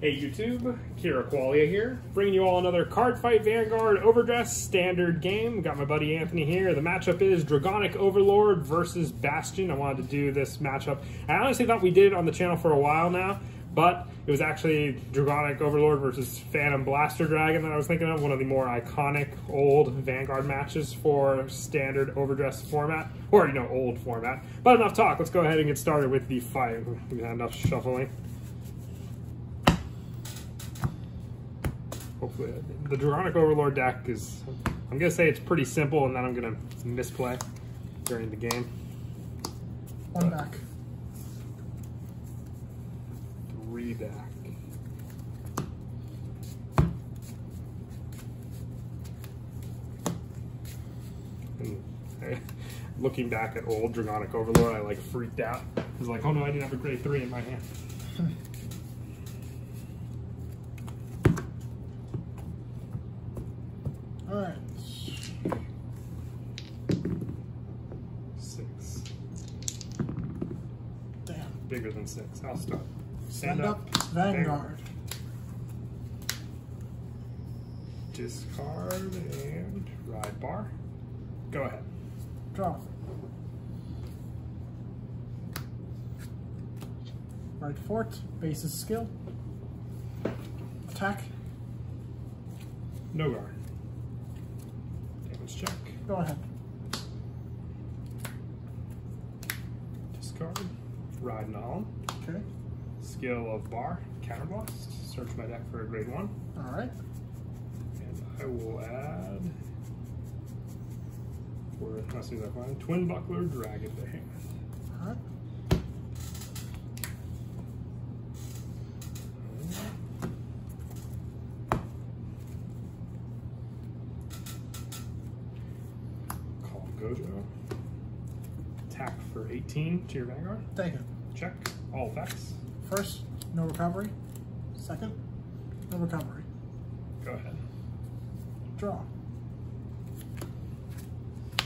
Hey YouTube, Kira Qualia here, bringing you all another Cardfight Vanguard Overdress standard game. Got my buddy Anthony here. The matchup is Dragonic Overlord versus Bastion. I wanted to do this matchup. I honestly thought we did it on the channel for a while now, but it was actually Dragonic Overlord versus Phantom Blaster Dragon that I was thinking of, one of the more iconic old Vanguard matches for standard overdress format, or, you know, old format. But enough talk, let's go ahead and get started with the fight. We've had enough shuffling. Hopefully, the Dragonic Overlord deck is, I'm going to say it's pretty simple, and then I'm going to misplay during the game. One back. Three back. And looking back at old Dragonic Overlord, I like freaked out. I was like, oh no, I didn't have a grade 3 in my hand. Alright. 6. Damn. Bigger than 6. I'll stop. Stand up. Vanguard. Discard and ride bar. Go ahead. Draw. Right fort. Basis skill. Attack. No guard. Check. Go ahead. Discard. Ride Nolan. Okay. Skill of bar. Counterblast. Search my deck for a grade 1. Alright. And I will add, or as soon as I find, Twin Buckler Dragon to hand. Alright. Gojo. Attack for 18 to your Vanguard. Take it. Check. All effects. First, no recovery. Second, no recovery. Go ahead. Draw.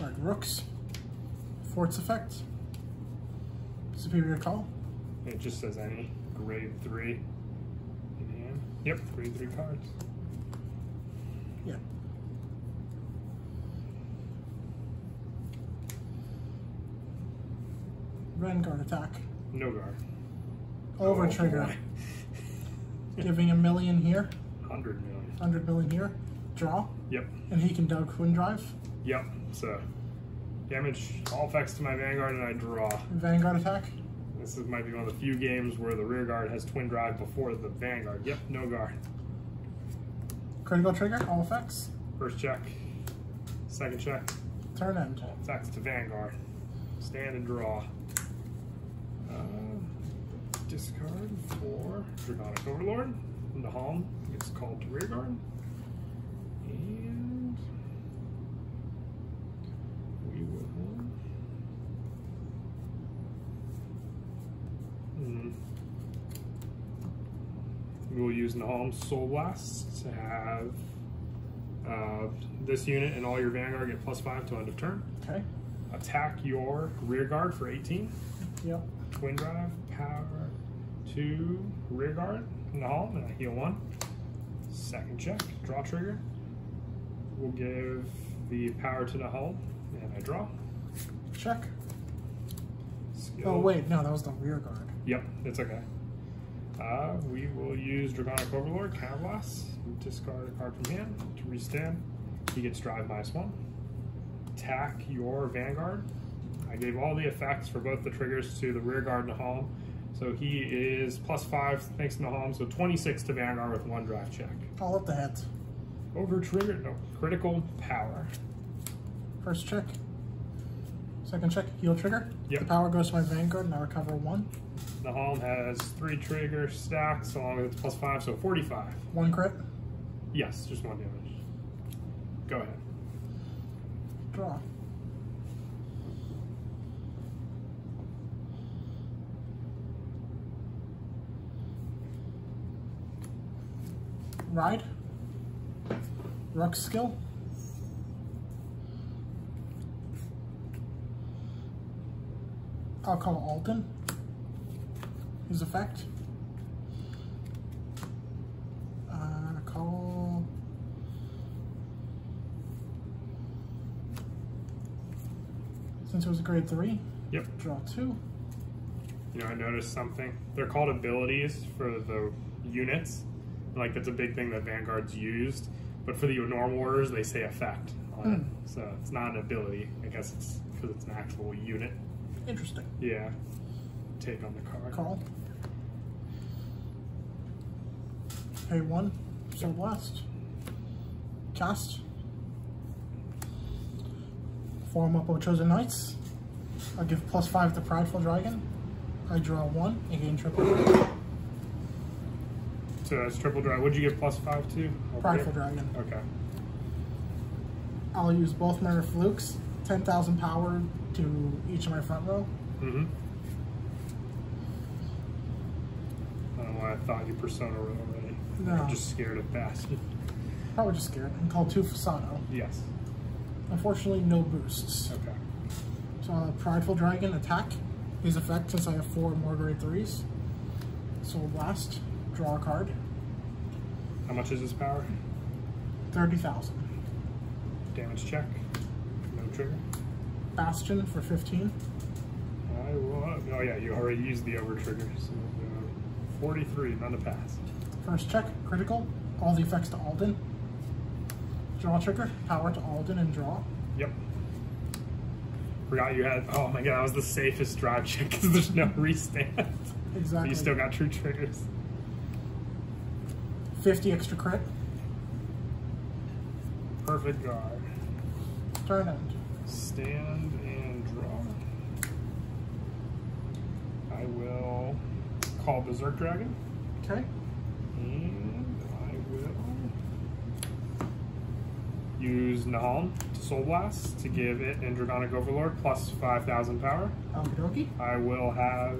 Alright, Rooks. Fort's effect. Superior call. It just says any grade 3 in hand. Yep, grade 3 cards. Yeah. Vanguard attack. No guard. Over trigger. Oh, giving $1 million here. 100 million. 100 million here. Draw. Yep. And he can Doug Quinn drive. Yep. So damage all effects to my Vanguard and I draw. Vanguard attack. This is, might be one of the few games where the rear guard has twin drive before the Vanguard. Yep. No guard. Critical trigger. All effects. First check. Second check. Turn end. All attacks to Vanguard. Stand and draw. Discard for Dragonic Overlord. Nehalem gets called to rearguard. And we will. We will use Nehalem's Soul Blast to have this unit and all your Vanguard get +5 to end of turn. Okay. Attack your rearguard for 18. Yep. Twin drive, power 2, rear guard, Null, and I heal 1. Second check, draw trigger. We'll give the power to Null, and I draw. Check. Skill. Oh wait, no, that was the rear guard. Yep, it's okay. We will use Dragonic Overlord, Counterblast, discard a card from hand to restand. He gets drive -1. Attack your Vanguard. I gave all the effects for both the triggers to the rear guard Nehalem. So he is +5 thanks to Nehalem, so 26 to Vanguard with 1 drive check. All up the heads. Over trigger, no, critical power. First check. Second check, heal trigger. Yep. The power goes to my Vanguard and I recover 1. Nehalem has 3 trigger stacks along with its +5, so 45. 1 crit? Yes, just 1 damage. Go ahead. Draw. Ride, Rook skill, I'll call Alton, his effect, Since it was a grade 3? Yep. Draw 2. You know, I noticed something. They're called abilities for the units. Like, that's a big thing that Vanguard's used. But for the normal orders, they say effect on it. So it's not an ability. I guess it's because it's an actual unit. Interesting. Yeah. Take on the card. Call. Pay 1. Soul Blast. Cast. Form up our chosen knights. I give +5 to Prideful Dragon. I draw 1 and gain triple dragon. So that's triple dragon. What'd you give +5 to? Prideful Dragon. Okay. I'll use both my Reflukes. 10,000 power to each of my front row. Mm-hmm. I don't know why I thought you Persona were already. No. I'm just scared of Bastion. Probably just scared. I'm called 2 Fasano. Yes. Unfortunately, no boosts. Okay. So Prideful Dragon attack. His effect, since I have 4 more grade 3s. Soul Blast. Draw a card. How much is his power? 30,000. Damage check. No trigger. Bastion for 15. I will. Oh yeah, you already used the over trigger. So 43, none to pass. First check, critical. All the effects to Alton. Draw trigger, power to Alton and draw. Yep. Forgot you had, oh my god, that was the safest drive check because there's no restand. Exactly. But you still got true triggers. 50 extra crit. Perfect guard. Turn end. Stand and draw. I will call Berserk Dragon. Okay. And I will use Nehalem to Soul Blast to give it and Dragonic Overlord +5,000 power. Okie dokie. I will have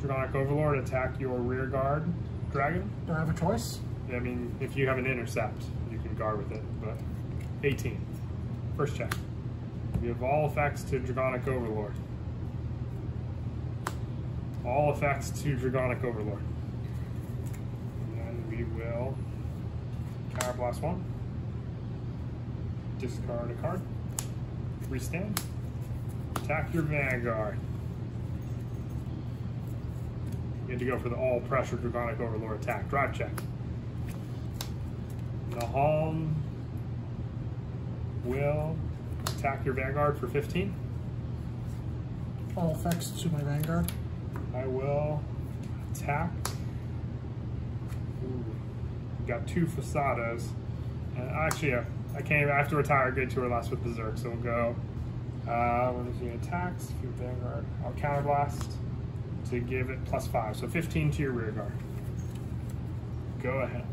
Dragonic Overlord attack your rear guard dragon. Do I have a choice? I mean, if you have an intercept, you can guard with it, but 18. First check. We have all effects to Dragonic Overlord. All effects to Dragonic Overlord. And then we will Counterblast 1. Discard a card. Restand. Attack your Vanguard. You have to go for the all-pressure Dragonic Overlord attack. Drive check. Nehalem will attack your Vanguard for 15. All effects to my Vanguard. I will attack. Ooh. Got 2 Fasados. And actually, I can't even, I have to retire a good 2 or less with Berserk, so we'll go. When is he attacks? If your Vanguard, I'll Counterblast to give it +5, so 15 to your rear guard. Go ahead.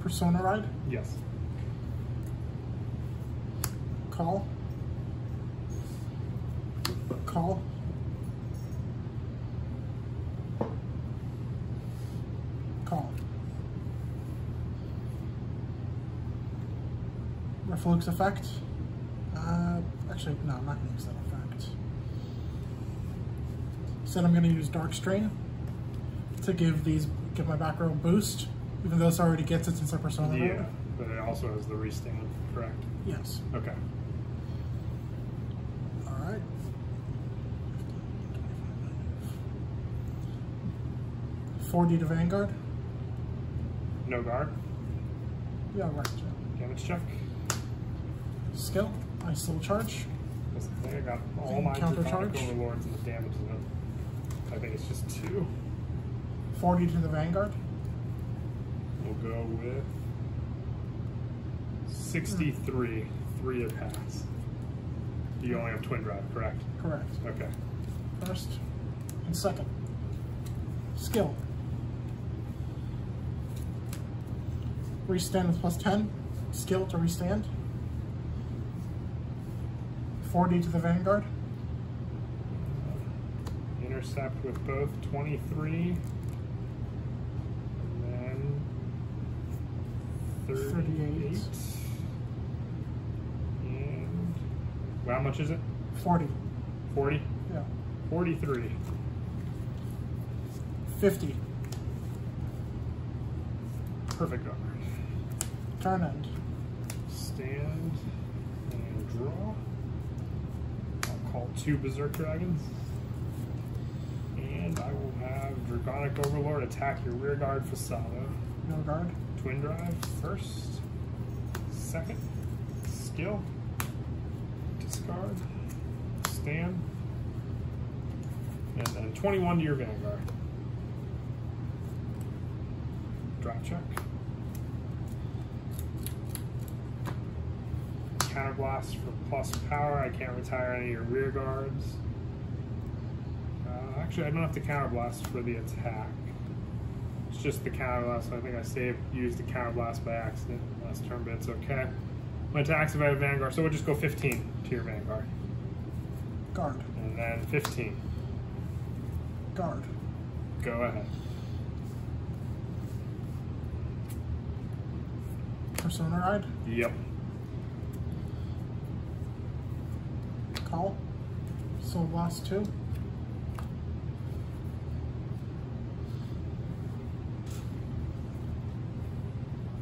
Persona ride? Yes. Call. Call. Call. Reflux effect. Actually, no, I'm not going to use that effect. Instead, I'm going to use Dark Strain to give my back row a boost, even though this already gets it since I Persona. Yeah, road. But it also has the restand, correct? Yes. Okay. All right. $40 to Vanguard. No guard. Yeah, right. Damage check. Skill. I still charge. I think I got all my Dragonic Overlords in the damage zone. I think it's just 2. 40 to the Vanguard. We'll go with 63. 3 a pass. You only have twin drive, correct? Correct. Okay. First and second. Skill. Restand with +10. Skill to restand. 40 to the Vanguard. Intercept with both 23. And then 38. And well, how much is it? 40. 40? Yeah. 43. 50. Perfect coverage. Turn end. stand and draw. I'll call 2 Berserk Dragons. And I will have Dragonic Overlord attack your rear guard Fasano. Rear guard? Twin Drive first. Second. Skill. Discard. Stand. And then 21 to your Vanguard. Draw check. Counterblast for plus power. I can't retire any of your rear guards. Actually, I don't have to counterblast for the attack. It's just the counterblast. I think I used the counterblast by accident last turn, but it's okay. My attack's about a Vanguard, so we'll just go 15 to your Vanguard. Guard. And then 15. Guard. Go ahead. Persona ride? Yep. Call. Soul Blast 2.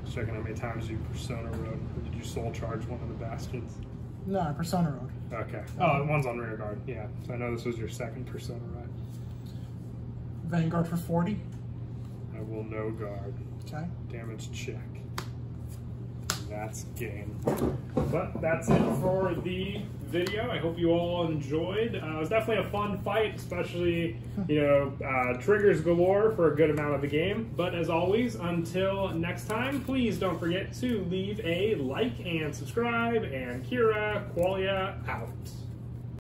Just checking how many times you Persona Road, or did you Soul Charge one of the Bastions? No, Persona Road. Okay. Oh, one's on rear guard. Yeah. So I know this was your second Persona ride. Vanguard for 40. I will no guard. Okay. Damage check. That's game. But that's it for the video. I hope you all enjoyed. It was definitely a fun fight, especially, you know, triggers galore for a good amount of the game. But as always, until next time, please don't forget to leave a like and subscribe. And Kira Qualia out.